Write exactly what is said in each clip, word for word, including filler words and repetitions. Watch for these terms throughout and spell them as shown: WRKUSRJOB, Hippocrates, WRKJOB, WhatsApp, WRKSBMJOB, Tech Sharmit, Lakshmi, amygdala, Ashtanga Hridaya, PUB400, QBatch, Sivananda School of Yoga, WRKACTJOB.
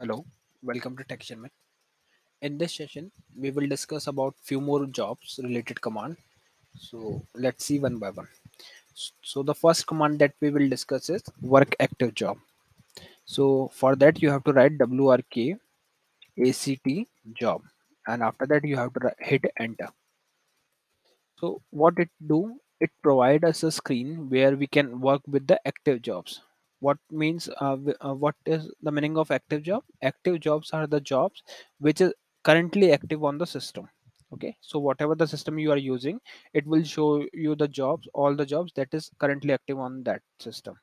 Hello, welcome to Tech Sharmit. In this session, we will discuss about few more jobs related command. So let's see one by one. So the first command that we will discuss is work active job. So for that you have to write W R K A C T job, and after that you have to hit enter. So what it do? It provides us a screen where we can work with the active jobs. What means uh, uh, what is the meaning of active job? Active jobs are the jobs which is currently active on the system. Okay, so whatever the system you are using, it will show you the jobs, all the jobs that is currently active on that system.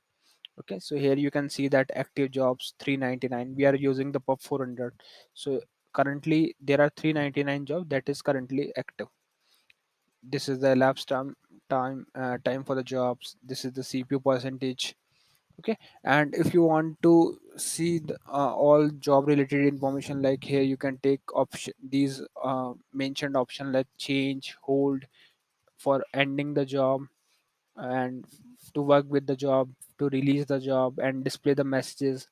Okay, so here you can see that active jobs three ninety-nine, we are using the P U B four hundred. So currently there are three ninety-nine jobs that is currently active. This is the elapsed time time uh, time for the jobs. This is the C P U percentage. Okay, and if you want to see the, uh, all job related information, like here you can take option, these uh, mentioned option like change, hold for ending the job, and to work with the job, to release the job, and display the messages.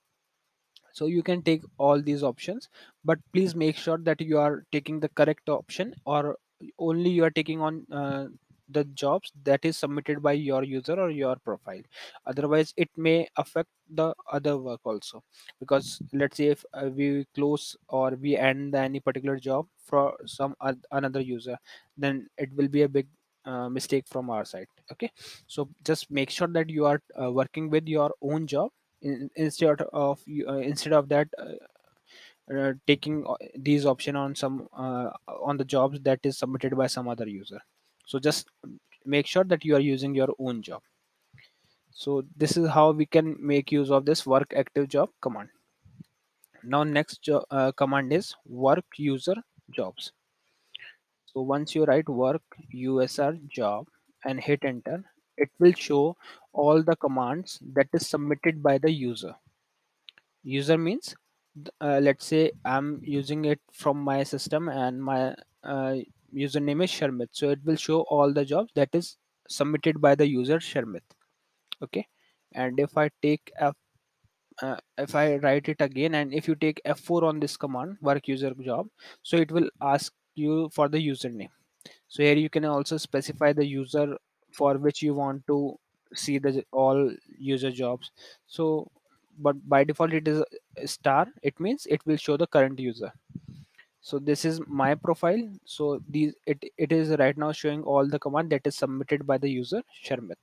So you can take all these options, but please make sure that you are taking the correct option, or only you are taking on uh, the jobs that is submitted by your user or your profile. Otherwise it may affect the other work also, because let's say if uh, we close or we end any particular job for some another user, then it will be a big uh, mistake from our side. Okay, so just make sure that you are uh, working with your own job in, instead of uh, instead of that uh, Uh, taking these option on some uh, on the jobs that is submitted by some other user. So just make sure that you are using your own job. So this is how we can make use of this work active job command. Now next uh, command is work user jobs. So once you write work U S R job and hit enter, it will show all the commands that is submitted by the user. User means Uh, let's say I'm using it from my system and my uh, username is Sharmit, so it will show all the jobs that is submitted by the user Sharmit. Okay, and if I take F, uh, if I write it again, and if you take F four on this command work user job, so it will ask you for the username. So here you can also specify the user for which you want to see the all user jobs. So but by default it is a star, it means it will show the current user. So this is my profile, so these it it is right now showing all the command that is submitted by the user Sharmit,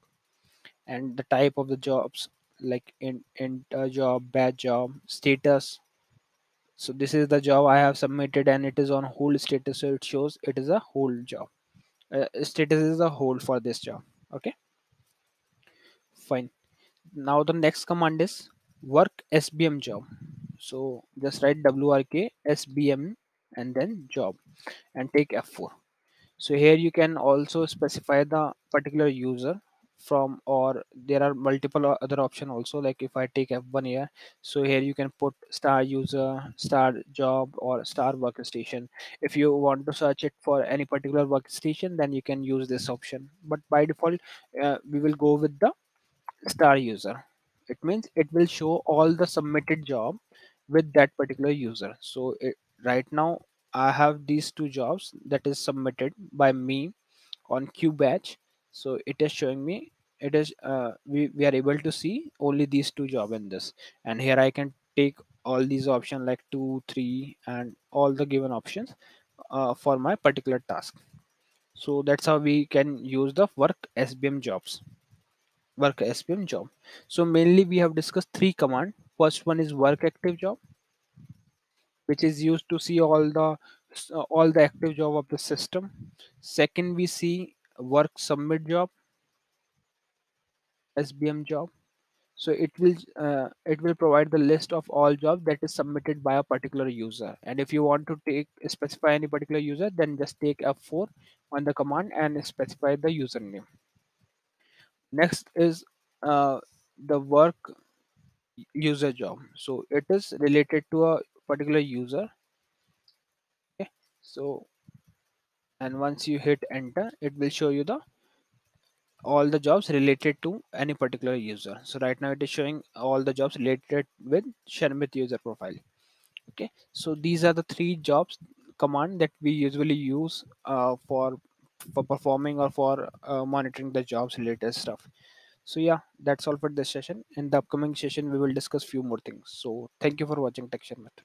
and the type of the jobs like in enter job, batch job, status. So this is the job I have submitted and it is on hold status, so it shows it is a hold job. Uh, status is a hold for this job. Okay, fine. Now the next command is work S B M job. So just write W R K S B M and then job and take F four. So here you can also specify the particular user from, or there are multiple other options also, like if I take F one here, so here you can put star user, star job, or star workstation. If you want to search it for any particular workstation, then you can use this option, but by default uh, we will go with the star user. It means it will show all the submitted job with that particular user. So it, right now I have these two jobs that is submitted by me on QBatch. So it is showing me, it is uh, we, we are able to see only these two jobs in this. And here I can take all these options like two, three, and all the given options uh, for my particular task. So that's how we can use the work S B M jobs. Work S B M job. So mainly we have discussed three commands. First one is work active job, which is used to see all the uh, all the active job of the system. Second, we see work submit job, S B M job. So it will uh, it will provide the list of all jobs that is submitted by a particular user. And if you want to take specify any particular user, then just take F four on the command and specify the username. Next is uh, the work user job. So it is related to a particular user. Okay, so and once you hit enter, it will show you the all the jobs related to any particular user. So right now it is showing all the jobs related with Sharmit user profile. Okay, so these are the three jobs command that we usually use uh, for for performing or for uh, monitoring the jobs related stuff. So yeah, that's all for this session. In the upcoming session we will discuss few more things. So thank you for watching Tech Sharmit.